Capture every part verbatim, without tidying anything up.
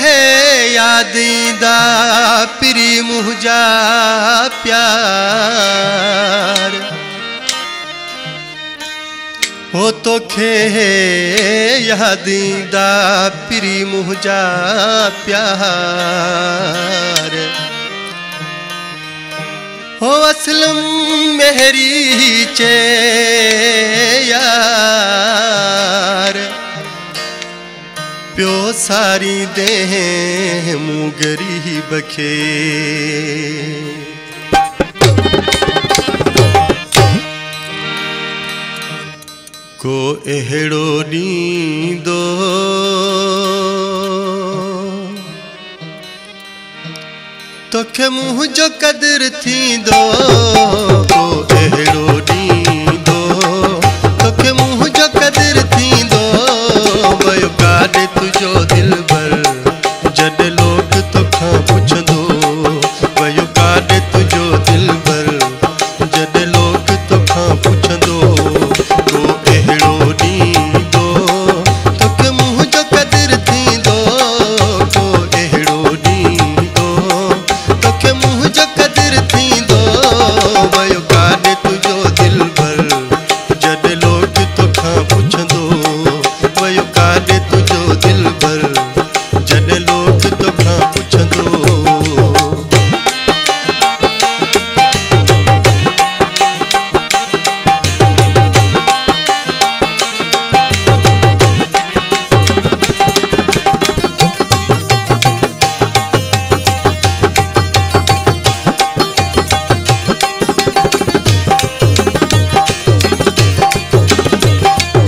है यादीदा प्री मुझा प्यार हो तो खे है यादीदा प्री मुझा प्यार हो असलम मेहरी चे यार प्यो सारी देह मुगरी बखे को एहड़ो नींदो तोखे मुझो कदर थी दो को एहड़ो नींदो तोखे मुझो कदर थी दो वयो काडे तुझो दिल भर जद लोग तोखा पुछदो वयो काडे तुझो दिल भर जद लोग तोखा पुछदो को एहड़ो नींदो तोखे मुझो कदर थी दो को एहड़ो नींदो तोखे मुझो कदर थी दो वयो काडे तुझो दिल भर जद लोग तोखा पुछदो वयो काडे तुझो दिल भर जद लोग तोखां पुछंदो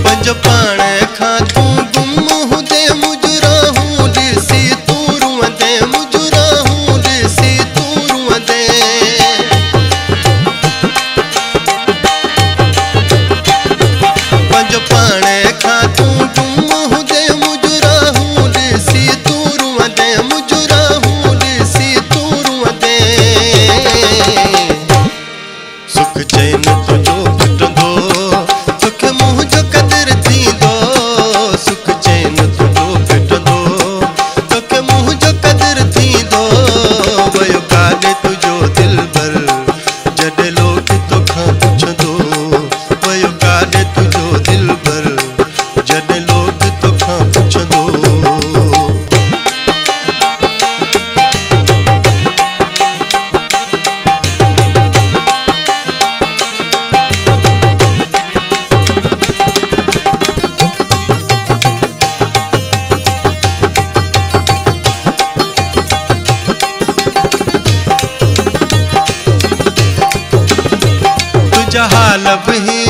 पंज पाण खां तूं गुम हुंदे मुजरा हूं ॾिसी तूं रुअंदे मुजरा हूं ॾिसी तूं रुअंदे पंज पाण खां तूं गुम हुंदे मुजरा हूं ॾिसी तूं रुअंदे मुजरा हूं ॾिसी तूं रुअंदे सुख चैन तुंहिंजो फिटंदो तोखे मुंहिंजो कदर थी दो सुख चैन तुझो फिटंदो तोखे मुंहिंजो कदर थी दो वयो काडे तुझो दिल भर जॾहिं लोग तोखां पुछंदो वयो काडे तुझो दिल भर जॾहिं लोग तोखां पुछंदो जहाल भी